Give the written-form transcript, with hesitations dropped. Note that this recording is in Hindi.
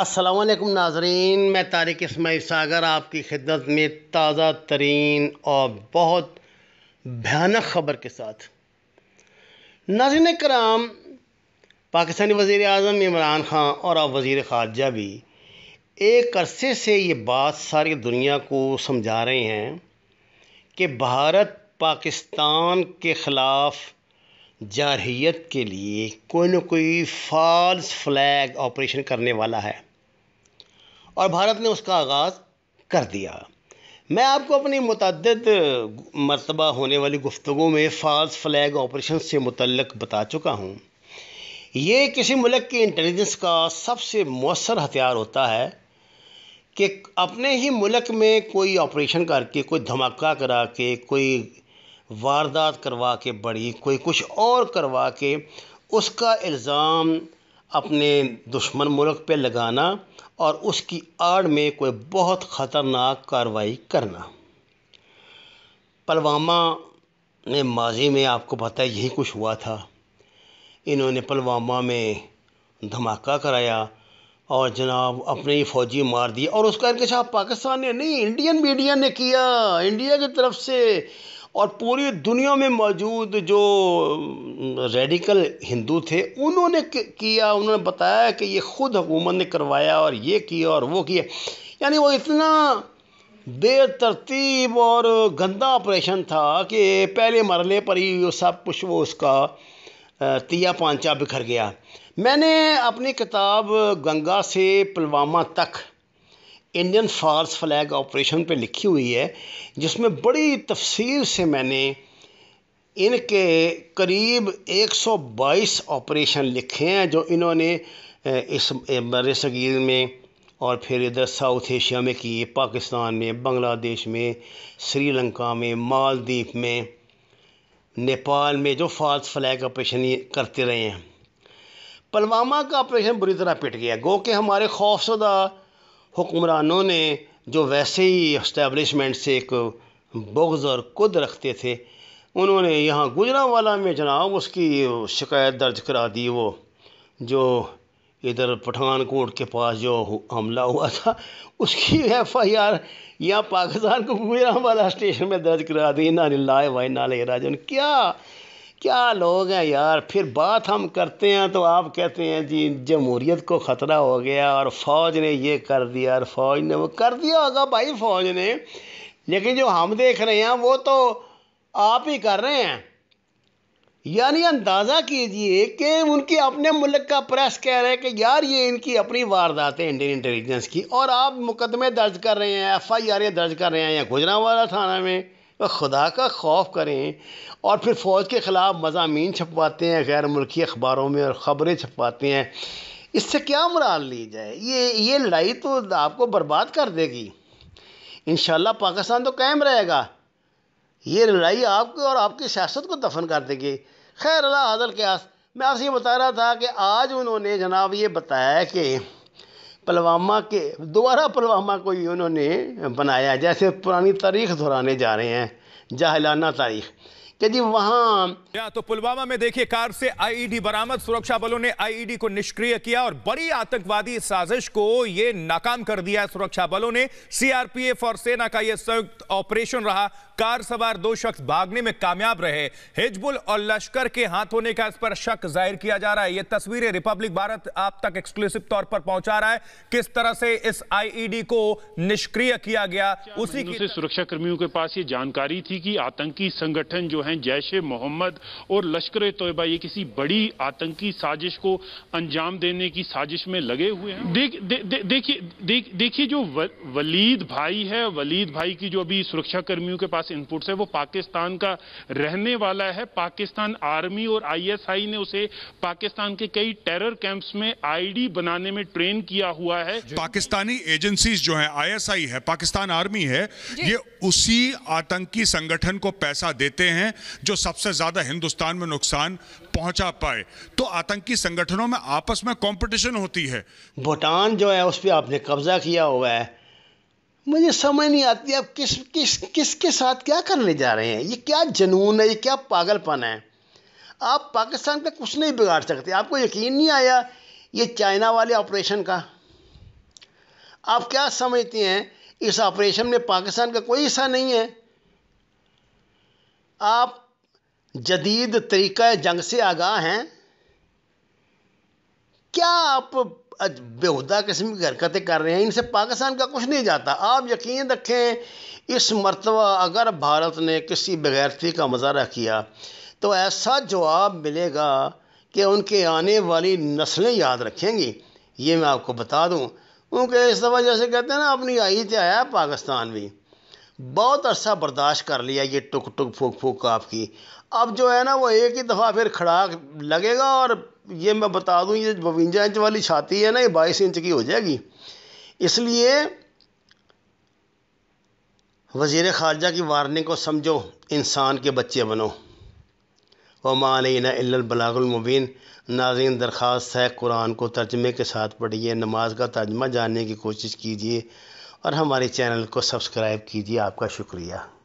अस्सलामुअलैकुम नाजरीन, मैं तारिक इस्माइल सागर आपकी खिदमत में ताज़ा तरीन और बहुत भयानक ख़बर के साथ। नाज़रीन कराम, पाकिस्तानी वज़ीर आज़म इमरान खान और अब वज़ीर ख़ारजा भी एक अरसे से ये बात सारी दुनिया को समझा रहे हैं कि भारत पाकिस्तान के ख़िलाफ़ जारहियत के लिए कोई न कोई फॉल्स फ्लैग ऑपरेशन करने वाला है और भारत ने उसका आगाज़ कर दिया। मैं आपको अपनी मुतअद्दिद मरतबा होने वाली गुफ्तगू में फॉल्स फ्लैग ऑपरेशन से मुतल्लक बता चुका हूँ। ये किसी मुल्क के इंटेलिजेंस का सबसे मौसर हथियार होता है कि अपने ही मुल्क में कोई ऑपरेशन करके, कोई धमाका करा के, कोई वारदात करवा के, बड़ी कोई कुछ और करवा के उसका इल्ज़ाम अपने दुश्मन मुल्क पे लगाना और उसकी आड़ में कोई बहुत ख़तरनाक कार्रवाई करना। पुलवामा में माजी में आपको पता है यही कुछ हुआ था। इन्होंने पुलवामा में धमाका कराया और जनाब अपने ही फौजी मार दिए और उसका इंकशाफ पाकिस्तान ने नहीं, इंडियन मीडिया ने किया, इंडिया की तरफ से। और पूरी दुनिया में मौजूद जो रेडिकल हिंदू थे उन्होंने किया, उन्होंने बताया कि ये ख़ुद हुकूमत ने करवाया और ये किया और वो किया। यानी वो इतना बेतरतीब और गंदा ऑपरेशन था कि पहले मरले पर ही सब कुछ वो उसका तिया पांचा बिखर गया। मैंने अपनी किताब गंगा से पुलवामा तक इंडियन फॉल्स फ्लैग ऑपरेशन पे लिखी हुई है, जिसमें बड़ी तफसील से मैंने इनके करीब 122 ऑपरेशन लिखे हैं जो इन्होंने इस बरसगीर में और फिर इधर साउथ एशिया में किए, पाकिस्तान में, बांग्लादेश में, श्रीलंका में, मालदीव में, नेपाल में जो फॉल्स फ्लैग ऑपरेशन ये करते रहे हैं। पुलवामा का ऑपरेशन बुरी तरह पिट गया, गो कि हमारे खौफसदा हुक्मरानों ने जो वैसे ही इस्टेब्लिशमेंट से एक बुग़्ज़ और कुद रखते थे, उन्होंने यहाँ गुजरांवाला में जनाब उसकी शिकायत दर्ज करा दी। वो जो इधर पठानकोट के पास जो हमला हुआ था उसकी FIR यहाँ पाकिस्तान को गुजरांवाला स्टेशन में दर्ज करा दी। इन्ना लिल्लाहि व इन्ना अलैहि राजिऊन। क्या क्या लोग हैं यार। फिर बात हम करते हैं तो आप कहते हैं जी जमहूरियत को ख़तरा हो गया और फ़ौज ने ये कर दिया और फ़ौज ने वो कर दिया। होगा भाई फ़ौज ने, लेकिन जो हम देख रहे हैं वो तो आप ही कर रहे हैं। यानी अंदाज़ा कीजिए कि उनके अपने मुल्क का प्रेस कह रहे हैं कि यार ये इनकी अपनी वारदात है इंडियन इंटेलिजेंस की, और आप मुकदमे दर्ज कर रहे हैं, FIR दर्ज कर रहे हैं या गुजरांवाला थाना में। खुदा का खौफ करें। और फिर फ़ौज के ख़िलाफ़ मज़ामीन छपवाते हैं गैर मुल्की अखबारों में और ख़बरें छपवाते हैं। इससे क्या मुराद ली जाए। ये लड़ाई तो आपको बर्बाद कर देगी। इंशाल्लाह पाकिस्तान तो कायम रहेगा, ये लड़ाई आपको और आपकी सियासत को दफन कर देगी। खैर अल्लाह हाज़िल क़ियास। मैं आपसे ये बता रहा था कि आज उन्होंने जनाब ये बताया कि पुलवामा के दोबारा पुलवामा को ही उन्होंने बनाया, जैसे पुरानी तारीख दोहराने जा रहे हैं, जाहिलाना तारीख कि जी वहाँ। तो पुलवामा में देखिए कार से IED बरामद, सुरक्षा बलों ने IED को निष्क्रिय किया और बड़ी आतंकवादी साजिश को ये नाकाम कर दिया सुरक्षा बलों ने। CRPF और सेना का ये संयुक्त ऑपरेशन रहा। कार सवार दो शख्स भागने में कामयाब रहे। हिजबुल और लश्कर के हाथ होने का इस पर शक जाहिर किया जा रहा है। ये तस्वीरें रिपब्लिक भारत आप तक एक्सक्लूसिव तौर पर पहुंचा रहा है, किस तरह से इस IED को निष्क्रिय किया गया। उसी की सुरक्षा कर्मियों के पास ये जानकारी थी कि आतंकी संगठन जो है जैश-ए-मोहम्मद और लश्कर-ए-तैयबा ये किसी बड़ी आतंकी साजिश को अंजाम देने की साजिश में लगे हुए हैं। देखिए जो वलीद भाई है, वलीद भाई की जो अभी सुरक्षा कर्मियों के पास इनपुट्स है, वो पाकिस्तान का रहने वाला है। पाकिस्तान आर्मी और ISI ने उसे पाकिस्तान के कई टेरर कैंप्स में IED बनाने में ट्रेन किया हुआ है। पाकिस्तानी एजेंसीज जो है, ISI है, पाकिस्तान आर्मी है, ये उसी आतंकी संगठन को पैसा देते हैं जो सबसे ज्यादा हिंदुस्तान में नुकसान पहुंचा पाए। तो आतंकी संगठनों में आपस में कंपटीशन होती है। भूटान जो है उस पर आपने कब्जा किया हुआ है। मुझे समझ नहीं आती आप किस किस किस के साथ क्या करने जा रहे हैं। ये क्या जुनून है, ये क्या पागलपन है। आप पाकिस्तान का कुछ नहीं बिगाड़ सकते। आपको यकीन नहीं आया ये चाइना वाले ऑपरेशन का। आप क्या समझती हैं इस ऑपरेशन में पाकिस्तान का कोई हिस्सा नहीं है? आप जदीद तरीक़ा जंग से आगाह हैं? क्या आप बेहुदा किस्म की हरकतें कर रहे हैं? इनसे पाकिस्तान का कुछ नहीं जाता। आप यकीन रखें इस मरतबा अगर भारत ने किसी बेगैरती का मुजाहरा किया तो ऐसा जवाब मिलेगा कि उनके आने वाली नस्लें याद रखेंगी। ये मैं आपको बता दूं, उनके इस दफ़ा जैसे कहते हैं ना अपनी आई से आया पाकिस्तान भी बहुत अरसा बर्दाश्त कर लिया ये टुक टुक फूक फूक आपकी। अब जो है ना वो एक ही दफ़ा फिर खड़ाक लगेगा और ये मैं बता दूं ये 52 इंच वाली छाती है ना ये 22 इंच की हो जाएगी। इसलिए वज़ीर ख़ारजा की वार्निंग को समझो, इंसान के बच्चे बनो। वमा अलैना इल्लल बलागुल मुबीन। नाज़रीन दरख्वास्त है कुरान को तर्जमे के साथ पढ़िए, नमाज का तर्जमा जानने की कोशिश कीजिए और हमारे चैनल को सब्सक्राइब कीजिए। आपका शुक्रिया।